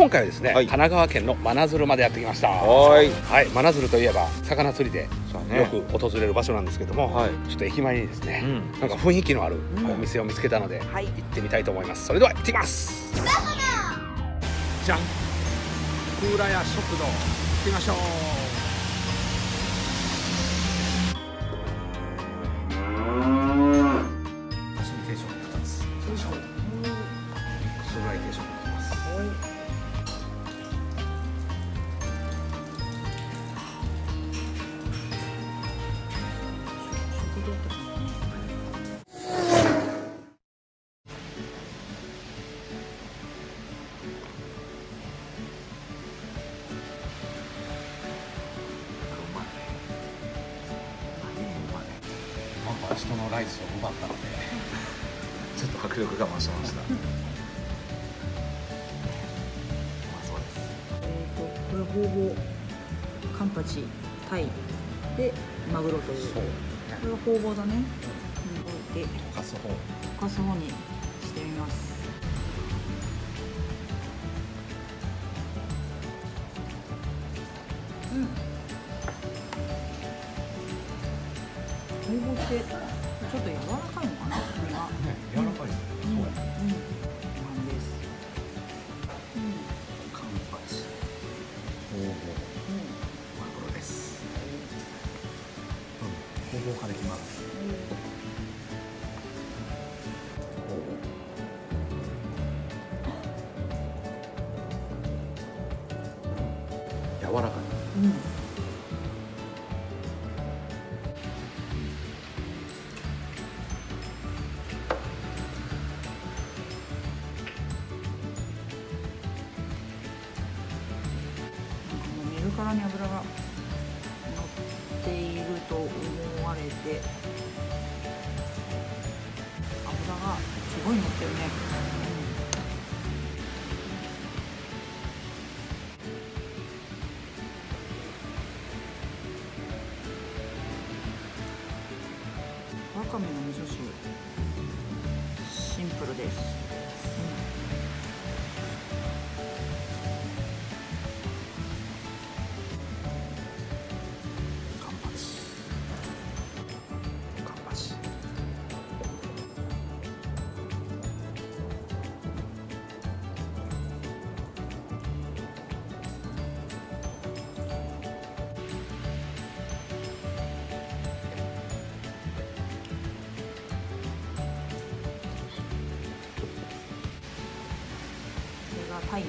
今回はですね、神奈川県の真鶴までやってきました。はい、真鶴といえば魚釣りでよく訪れる場所なんですけども、ちょっと駅前にですね、なんか雰囲気のあるお店を見つけたので行ってみたいと思います。それでは行ってきます。じゃん、福浦屋食堂行ってみましょう。人のライスを奪ったのでちょっと迫力が増しました。そうです。これはホウボウ、カンパチ、タイでマグロという。そう。これはホウボウだね。で、溶かす方にしてみます。ホウボウってちょっと柔らかいのかな。これが柔らかいですね。そうなんです。カンパチ、ホウボウ、マグロです。ホウボウからいきます。柔らかい。油が乗っていると思われて、油がすごい乗ってるね。わかめの味噌汁、シンプルです。タイね。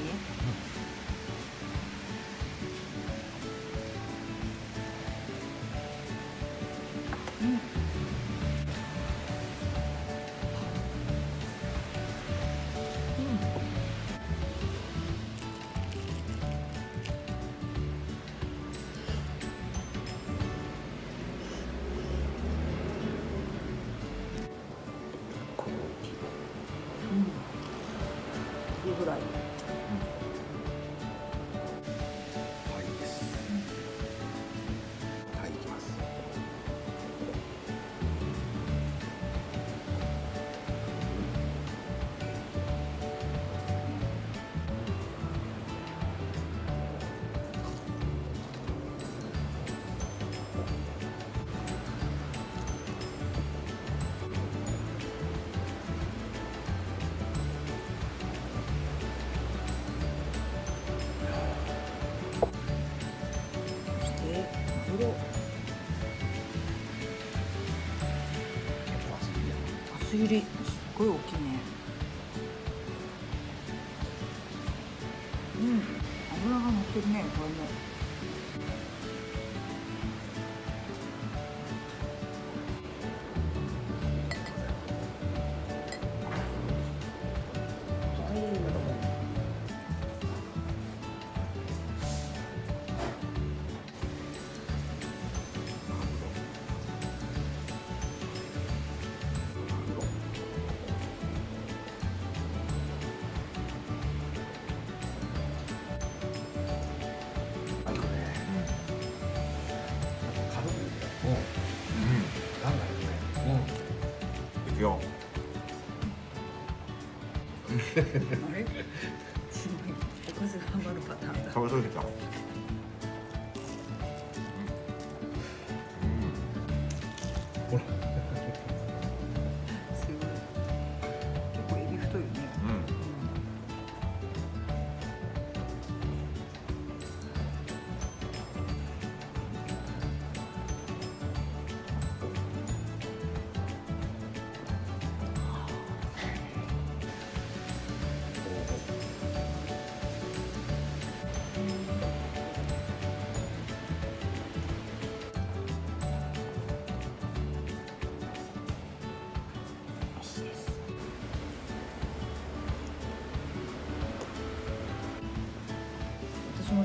エビフライ。すっごい大きいね。脂が乗ってるね、これも。あれ？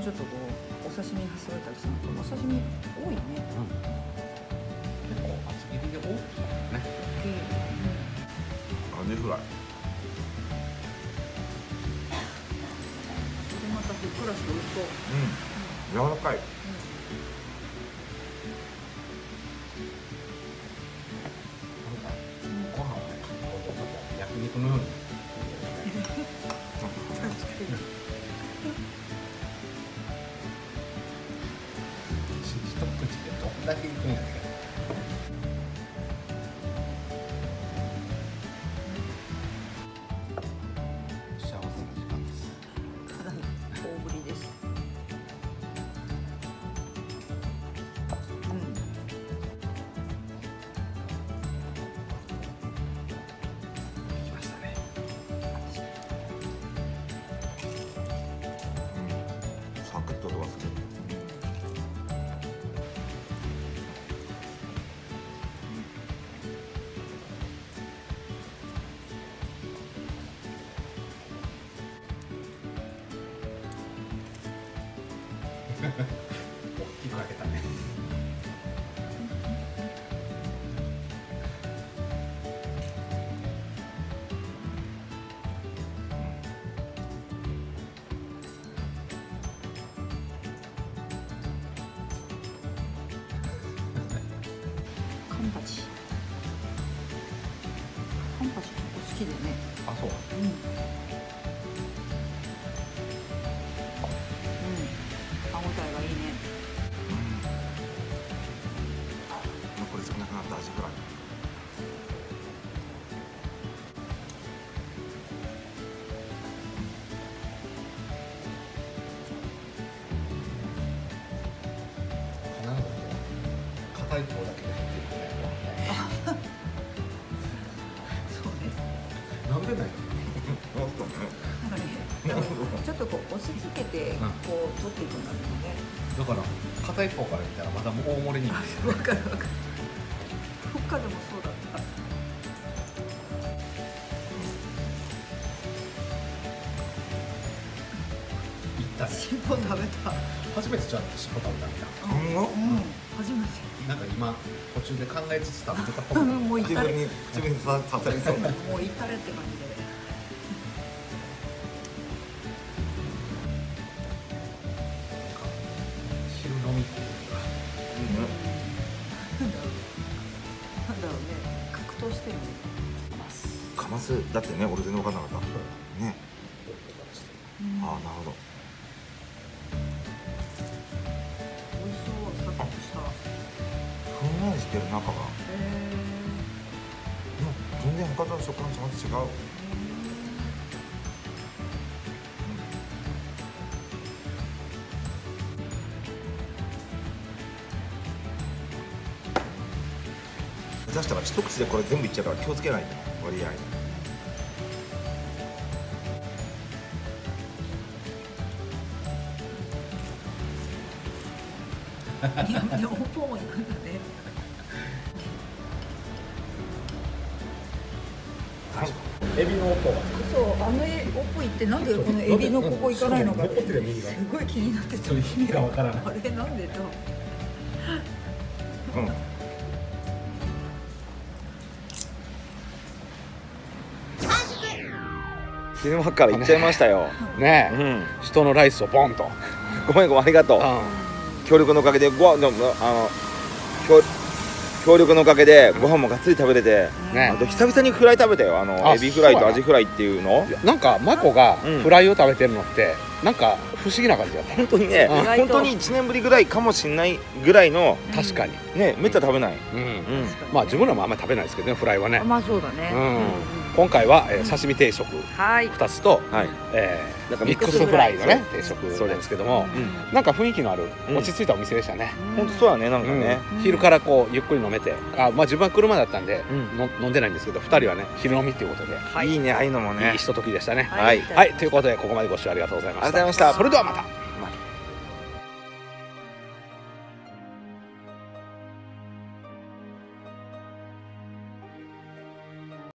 ちょっとこうお刺身が揃えたりするの。お刺身多いね。結構厚切りで多いね。アジフライ。でまたふっくらして美味しそう。うん。柔らかい。ご飯焼肉のように。だけいくんやけど。幸せな時間です。かなり大ぶりです。うん。できましたね。うん、サクッととはする。大きく開けたね。カンパチ結構好きでね。あ、そう。うん。最高だけで入ってるね。そうね。なんでないの？ちょっとこう押し付けてこう取っていくんだろうね。だから片一方から見たらまた大盛りに。わかるわかる。どっかでもそうだった。尻尾食べた。初めてちゃんと尻尾食べたみたいな。うん。初めて。なんか今途中で考えつつ食べてた方がもう至れって感じで。昼飲みっていうか。なんだろうね、格闘してる。かますだってね、俺全然分かんなかった。ね。ああ、なるほど。してる中が、全然他との食感とまた違う。出したら一口でこれ全部いっちゃうから気をつけないと割合。両方もいくんだね。エビの尾っぽはそう、あの尾っぽいってなんでこのエビのここ行かないのかってすごい気になってた。意味がわからない。あれなんでと。うん。昼間から行っちゃいましたよ。ねえ、うん、人のライスをポンと。ごめんありがとう。協力のおかげでご飯もがっつり食べれて、あと久々にフライ食べたよ。エビフライとアジフライっていうの、なんかマコがフライを食べてるのってなんか不思議な感じだった。本当にね、本当に1年ぶりぐらいかもしれないぐらいの。確かにね、めった食べない。まあ自分らもあんまり食べないですけどね、フライはね。まあそうだね。今回は刺身定食2つとミックスフライのね定食なんですけども、なんか雰囲気のある落ち着いたお店でしたね。本当そうだね。なんかね、昼からこうゆっくり飲めて、あ、まあ自分は車だったんで飲んでないんですけど、2人はね昼飲みっていうことでいいね。ああいうのもね、いいひとときでしたね。はい、ということでここまでご視聴ありがとうございました。それではまた。